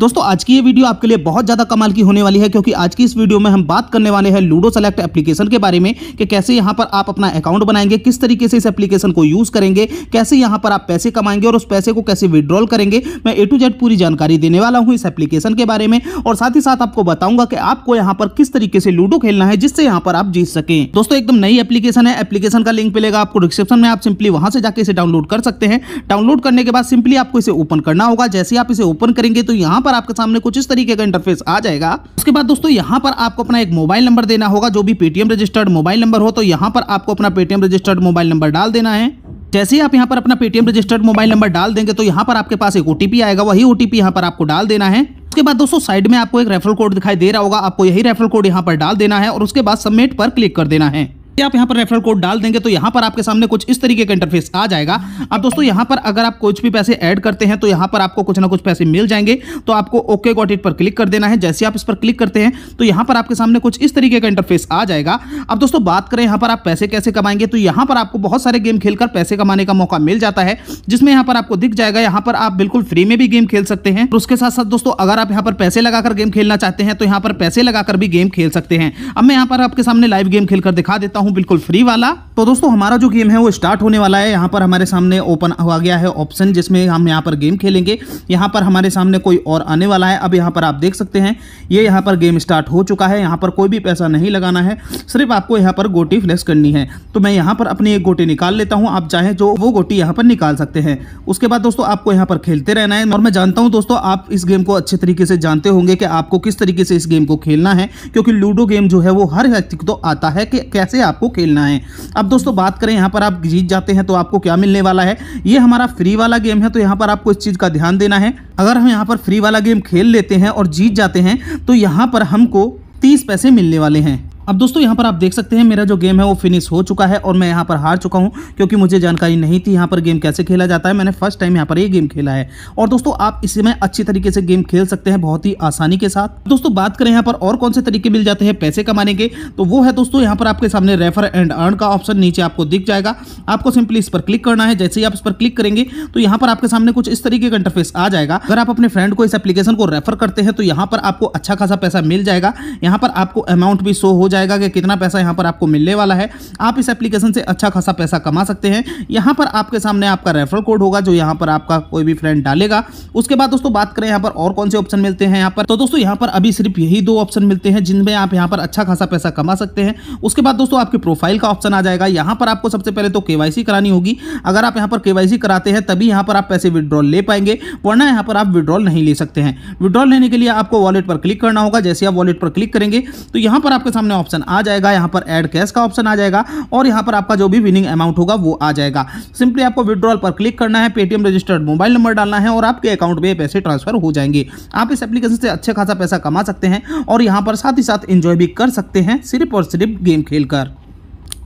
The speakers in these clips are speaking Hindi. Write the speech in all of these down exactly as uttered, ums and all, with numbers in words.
दोस्तों आज की ये वीडियो आपके लिए बहुत ज़्यादा कमाल की होने वाली है, क्योंकि आज की इस वीडियो में हम बात करने वाले हैं लूडो सेलेक्ट एप्लीकेशन के बारे में कि कैसे यहाँ पर आप अपना अकाउंट बनाएंगे, किस तरीके से इस एप्लीकेशन को यूज़ करेंगे, कैसे यहाँ पर आप पैसे कमाएंगे और उस पैसे को कैसे विड्रॉल करेंगे। मैं ए टू जेड पूरी जानकारी देने वाला हूँ इस एप्लीकेशन के बारे में, और साथ ही साथ आपको बताऊंगा कि आपको यहाँ पर किस तरीके से लूडो खेलना है जिससे यहाँ पर आप जीत सकें। दोस्तों एकदम नई एप्लीकेशन है, एप्लीकेशन का लिंक मिलेगा आपको डिस्क्रिप्शन में, आप सिंपली वहाँ से जाकर इसे डाउनलोड कर सकते हैं। डाउनलोड करने के बाद सिंपली आपको इसे ओपन करना होगा। जैसे आप इसे ओपन करेंगे तो यहाँ पर आपके सामने कुछ इस तरीके का इंटरफेस आ जाएगा। उसके बाद दोस्तों यहाँ पर आपको अपना एक मोबाइल नंबर देना होगा, जो भी पेटीएम रजिस्टर्ड मोबाइल नंबर हो, तो यहाँ पर आपको अपना पेटीएम रजिस्टर्ड मोबाइल नंबर डाल देना है। जैसे ही आप यहाँ पर अपना पेटीएम रजिस्टर्ड मोबाइल नंबर डाल देंगे तो यहाँ पर आपके पास एक ओटीपी आएगा, वही ओटीपी यहाँ पर आपको डाल देना है। उसके बाद दोस्तों साइड में आपको एक रेफरल कोड दिखाई दे रहा होगा, आपको यही रेफरल कोड यहाँ पर डाल देना है और उसके बाद सबमिट पर क्लिक कर देना है। आप यहाँ पर रेफरल कोड डाल देंगे तो यहाँ पर आपके सामने कुछ इस तरीके का इंटरफेस आ जाएगा। अब दोस्तों यहाँ पर अगर आप कुछ भी पैसे ऐड करते हैं तो यहाँ पर आपको कुछ ना कुछ पैसे मिल जाएंगे, तो आपको ओके गॉट इट पर क्लिक कर देना है। जैसे आप इस पर क्लिक करते हैं तो यहाँ पर आपके सामने कुछ इस तरीके का इंटरफेस आ जाएगा। अब दोस्तों बात करें यहाँ पर आप पैसे कैसे कमाएंगे, तो यहाँ पर आपको बहुत सारे गेम खेलकर पैसे कमाने का मौका मिल जाता है, जिसमें यहाँ पर आपको दिख जाएगा यहाँ पर आप बिल्कुल फ्री में भी गेम खेल सकते हैं। उसके साथ साथ दोस्तों अगर आप यहाँ पर पैसे लगाकर गेम खेलना चाहते हैं तो यहाँ पर पैसे लगाकर भी गेम खेल सकते हैं। अब मैं यहाँ पर आपके सामने लाइव गेम खेलकर दिखा देता हूँ, बिल्कुल फ्री वाला। तो दोस्तों हमारा जो गेम है वो स्टार्ट होने वाला है। यहाँ पर हमारे सामने ओपन हो गया है ऑप्शन, जिसमें हम यहाँ पर गेम खेलेंगे। यहाँ पर हमारे सामने कोई और आने वाला है। अब यहाँ पर आप देख सकते हैं ये यहाँ पर गेम स्टार्ट हो चुका है। यहाँ पर कोई भी पैसा नहीं लगाना है, सिर्फ आपको यहाँ पर गोटी फ्लैश करनी है। तो मैं यहाँ पर अपनी एक गोटी निकाल लेता हूँ, आप चाहे जो वो गोटी यहाँ पर निकाल सकते हैं। उसके बाद दोस्तों आपको यहाँ पर खेलते रहना है। और मैं जानता हूँ दोस्तों आप इस गेम को अच्छे तरीके से जानते होंगे कि आपको किस तरीके से इस गेम को खेलना है, क्योंकि लूडो गेम जो है वो हर व्यक्ति को आता है कि कैसे आपको खेलना है। अब दोस्तों बात करें यहाँ पर आप जीत जाते हैं तो आपको क्या मिलने वाला है। ये हमारा फ्री वाला गेम है, तो यहाँ पर आपको इस चीज़ का ध्यान देना है। अगर हम यहाँ पर फ्री वाला गेम खेल लेते हैं और जीत जाते हैं तो यहाँ पर हमको तीस पैसे मिलने वाले हैं। अब दोस्तों यहाँ पर आप देख सकते हैं मेरा जो गेम है वो फिनिश हो चुका है और मैं यहाँ पर हार चुका हूँ, क्योंकि मुझे जानकारी नहीं थी यहाँ पर गेम कैसे खेला जाता है। मैंने फर्स्ट टाइम यहाँ पर ये गेम खेला है। और दोस्तों आप इसमें अच्छी तरीके से गेम खेल सकते हैं, बहुत ही आसानी के साथ। दोस्तों बात करें यहाँ पर और कौन से तरीके मिल जाते हैं पैसे कमाने के, तो वो है दोस्तों यहाँ पर आपके सामने रेफर एंड अर्न का ऑप्शन नीचे आपको दिख जाएगा। आपको सिंपली इस पर क्लिक करना है। जैसे ही आप इस पर क्लिक करेंगे तो यहाँ पर आपके सामने कुछ इस तरीके का इंटरफेस आ जाएगा। अगर आप अपने फ्रेंड को इस एप्लीकेशन को रेफर करते हैं तो यहाँ पर आपको अच्छा खासा पैसा मिल जाएगा। यहाँ पर आपको अमाउंट भी शो हो कि कितना पैसा यहाँ पर आपको मिलने वाला है। आप इस एप्लीकेशन से अच्छा खासा पैसा कमा सकते हैं। यहाँ पर आपके सामने आपका रेफरल कोड होगा, जो यहाँ पर आपका कोई भी फ्रेंड डालेगा। उसके बाद दोस्तों बात करें यहाँ पर और कौन से ऑप्शन मिलते हैं यहाँ पर, तो दोस्तों यहाँ पर अभी सिर्फ यही दो ऑप्शन मिलते हैं जिनमें आप यहाँ पर अच्छा खासा पैसा कमा सकते हैं। उसके बाद दोस्तों आपकी प्रोफाइल का ऑप्शन आ जाएगा। यहाँ पर आपको सबसे पहले तो केवाईसी करानी होगी। अगर आप यहाँ पर केवाईसी कराते हैं तभी यहाँ पर आप पैसे विड्रॉल ले पाएंगे, वरना यहाँ पर आप विड्रॉल नहीं ले सकते हैं। विड्रॉल लेने के लिए आपको वॉलेट पर क्लिक करना होगा। जैसे आप वॉलेट पर क्लिक करेंगे तो यहाँ पर आपके सामने ऑप्शन आ जाएगा, यहाँ पर ऐड कैश का ऑप्शन आ जाएगा और यहाँ पर आपका जो भी विनिंग अमाउंट होगा वो आ जाएगा। सिंपली आपको विड्रॉल पर क्लिक करना है, पेटीएम रजिस्टर्ड मोबाइल नंबर डालना है और आपके अकाउंट में पैसे ट्रांसफर हो जाएंगे। आप इस एप्लीकेशन से अच्छे खासा पैसा कमा सकते हैं और यहाँ पर साथ ही साथ एंजॉय भी कर सकते हैं, सिर्फ और सिर्फ गेम खेलकर।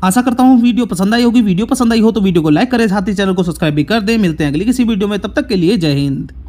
आशा करता हूँ वीडियो पसंद आई होगी। वीडियो पसंद आई हो तो वीडियो को लाइक करें, साथ ही चैनल को सब्सक्राइब भी कर दें। मिलते हैं अगली किसी वीडियो में, तब तक के लिए जय हिंद।